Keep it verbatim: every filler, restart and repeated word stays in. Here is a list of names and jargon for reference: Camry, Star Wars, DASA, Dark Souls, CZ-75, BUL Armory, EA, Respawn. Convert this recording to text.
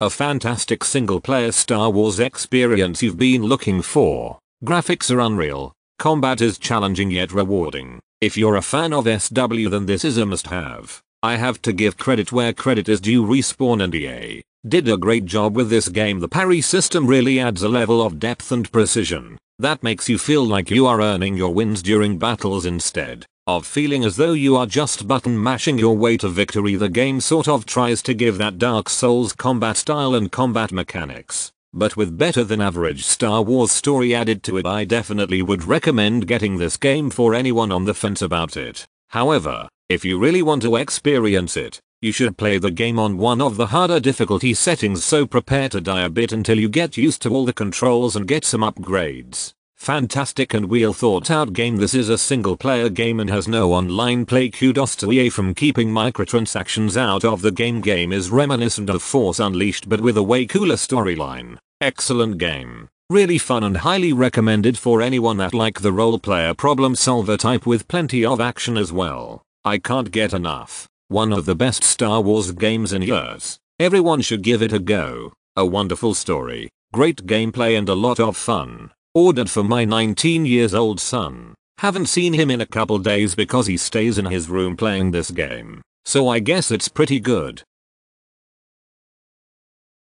A fantastic single-player Star Wars experience you've been looking for. Graphics are unreal, combat is challenging yet rewarding. If you're a fan of S W then this is a must-have. I have to give credit where credit is due. Respawn and E A did a great job with this game. The parry system really adds a level of depth and precision that makes you feel like you are earning your wins during battles instead of feeling as though you are just button mashing your way to victory. The game sort of tries to give that Dark Souls combat style and combat mechanics, but with better than average Star Wars story added to it. I definitely would recommend getting this game for anyone on the fence about it. However, if you really want to experience it, you should play the game on one of the harder difficulty settings, so prepare to die a bit until you get used to all the controls and get some upgrades. Fantastic and well thought out game. This is a single player game and has no online play. Kudos to E A from keeping microtransactions out of the game. Game is reminiscent of Force Unleashed but with a way cooler storyline. Excellent game. Really fun and highly recommended for anyone that like the role player problem solver type with plenty of action as well. I can't get enough. One of the best Star Wars games in years. Everyone should give it a go. A wonderful story, great gameplay and a lot of fun. Ordered for my nineteen years old son. Haven't seen him in a couple days because he stays in his room playing this game, so I guess it's pretty good.